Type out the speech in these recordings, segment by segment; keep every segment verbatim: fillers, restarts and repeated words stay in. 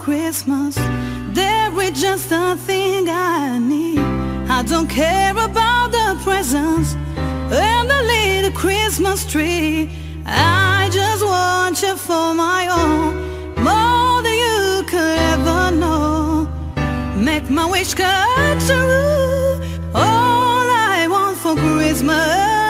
Christmas. There is just the thing I need. I don't care about the presents and the little Christmas tree. I just want you for my own, more than you could ever know. Make my wish come true. All I want for Christmas is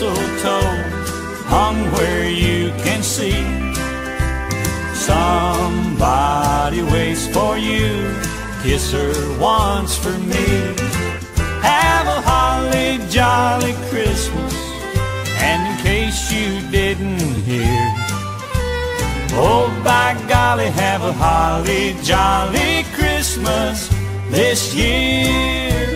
mistletoe hung where you can see. Somebody waits for you, kiss her once for me. Have a holly jolly Christmas, and in case you didn't hear, oh by golly, have a holly jolly Christmas this year.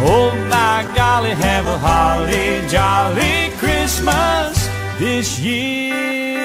Oh by golly, have a holly jolly Christmas this year.